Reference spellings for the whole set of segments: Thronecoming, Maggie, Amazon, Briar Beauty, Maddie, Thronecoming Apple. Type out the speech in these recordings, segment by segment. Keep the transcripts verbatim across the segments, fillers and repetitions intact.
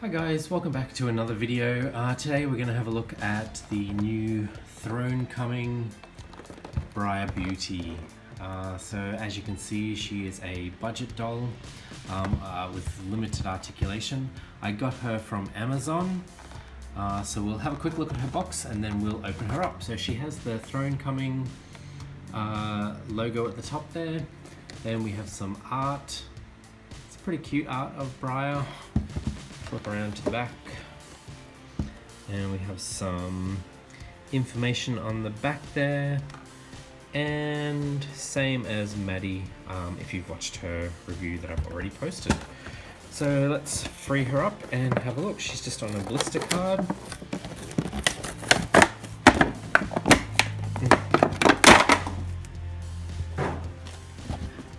Hi guys, welcome back to another video. Uh, today we're going to have a look at the new Thronecoming Briar Beauty. Uh, so as you can see, she is a budget doll um, uh, with limited articulation. I got her from Amazon, uh, so we'll have a quick look at her box and then we'll open her up. So she has the Thronecoming uh, logo at the top there. Then we have some art. It's pretty cute art of Briar. Flip around to the back, and we have some information on the back there, and same as Maddie, um, if you've watched her review that I've already posted. So let's free her up and have a look. She's just on a blister card.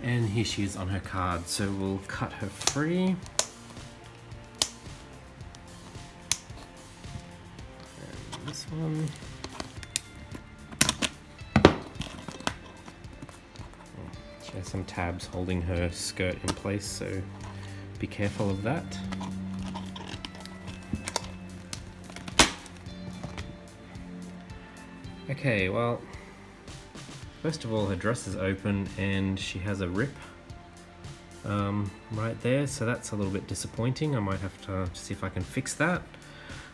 And here she is on her card, so we'll cut her free. This one, she has some tabs holding her skirt in place, so be careful of that. Okay, well, first of all, her dress is open and she has a rip um, right there, so that's a little bit disappointing. I might have to see if I can fix that.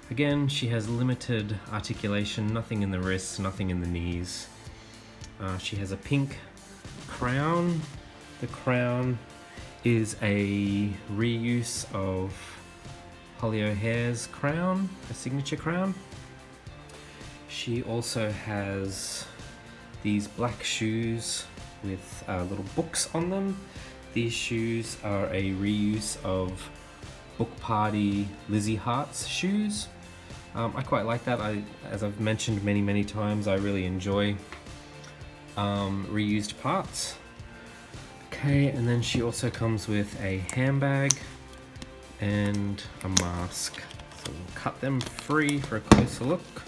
Again, she has limited articulation, nothing in the wrists, nothing in the knees. Uh, she has a pink crown. The crown is a reuse of Holly O'Hare's crown, her signature crown. She also has these black shoes with uh, little books on them. These shoes are a reuse of Book Party Lizzie Hart's shoes. Um, I quite like that. I, as I've mentioned many, many times, I really enjoy um, reused parts. Okay, and then she also comes with a handbag and a mask. So we'll cut them free for a closer look.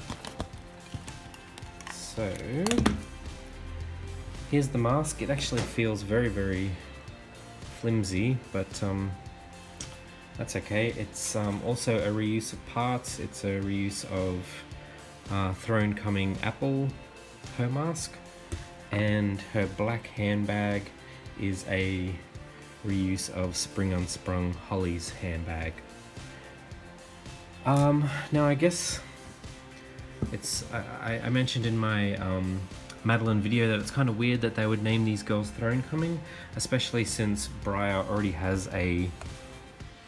So, here's the mask. It actually feels very, very flimsy, but um, that's okay. It's um, also a reuse of parts. It's a reuse of uh, Thronecoming Apple, her mask, and her black handbag is a reuse of Spring Unsprung Holly's handbag. Um, now I guess it's, I, I mentioned in my um, Madeline video that it's kind of weird that they would name these girls Thronecoming, especially since Briar already has a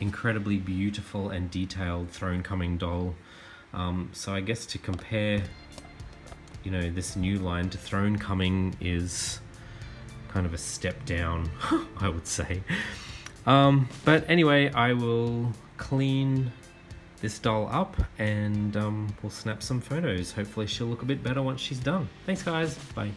incredibly beautiful and detailed Thronecoming doll. Um, so I guess to compare, you know, this new line to Thronecoming is kind of a step down, I would say. Um, but anyway, I will clean this doll up and um, we'll snap some photos. Hopefully she'll look a bit better once she's done. Thanks guys, bye.